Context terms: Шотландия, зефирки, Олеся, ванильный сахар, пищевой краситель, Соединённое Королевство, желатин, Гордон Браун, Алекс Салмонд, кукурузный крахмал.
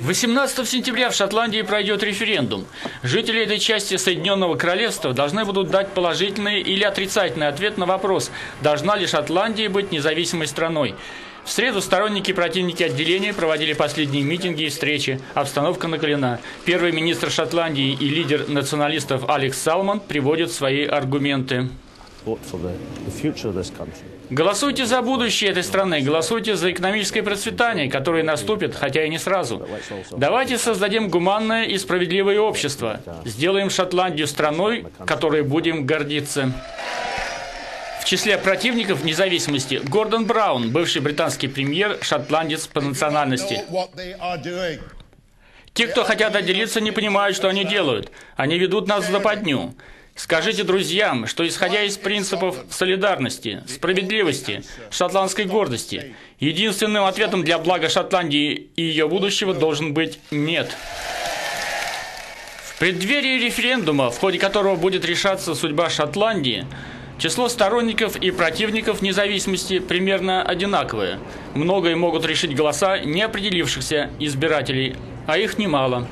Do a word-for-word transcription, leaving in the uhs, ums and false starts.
восемнадцатого сентября в Шотландии пройдет референдум. Жители этой части Соединенного Королевства должны будут дать положительный или отрицательный ответ на вопрос, должна ли Шотландия быть независимой страной. В среду сторонники и противники отделения проводили последние митинги и встречи. Обстановка накалена. Первый министр Шотландии и лидер националистов Алекс Салмонд приводит свои аргументы. Голосуйте за будущее этой страны, голосуйте за экономическое процветание, которое наступит, хотя и не сразу. Давайте создадим гуманное и справедливое общество. Сделаем Шотландию страной, которой будем гордиться. В числе противников независимости Гордон Браун, бывший британский премьер, шотландец по национальности. Те, кто хотят отделиться, не понимают, что они делают. Они ведут нас в западню. Скажите друзьям, что, исходя из принципов солидарности, справедливости, шотландской гордости, единственным ответом для блага Шотландии и ее будущего должен быть «нет». В преддверии референдума, в ходе которого будет решаться судьба Шотландии, число сторонников и противников независимости примерно одинаковое. Многое могут решить голоса неопределившихся избирателей, а их немало.